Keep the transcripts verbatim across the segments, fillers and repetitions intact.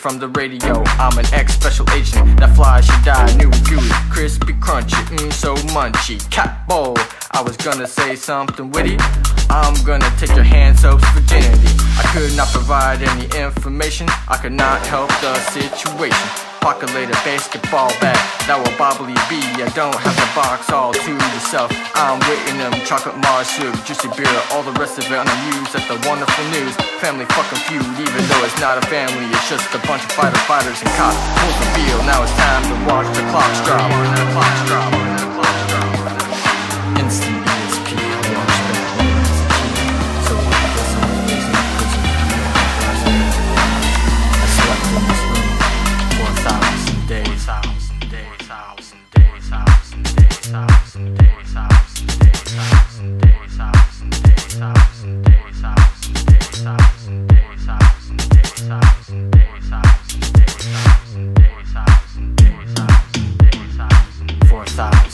From the radio, I'm an ex-special agent that flies, should die, new beauty, crispy, crunchy, mmm, so munchy, cat bowl. I was gonna say something witty, I'm gonna take your hand soap's virginity. I could not provide any information, I could not help the situation. Pocket later, basketball back, that will probably be. I don't have the box all to yourself. I'm waiting them chocolate Mars soup, juicy beer, all the rest of it on the news. That's the wonderful news. Family fucking feud, even though it's not a family, it's just a bunch of fighter fighters and cops. Hold the field, now it's time to watch the clock drop. The clock drop. The clock drop. Instant E S P, watch the world's key. So I guess I'm losing prison. I slept in this room for a thousand days, thousand days, thousand days, thousand days, thousand days, thousand days, thousand days, thousand days, thousand days. Thousand days, thousand days, thousand days, thousand days, thousand days, thousand days, thousand days, thousand days, thousand days, four thousand.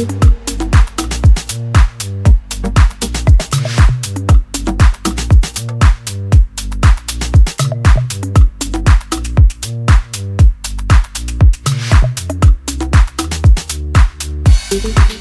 We'll be right back.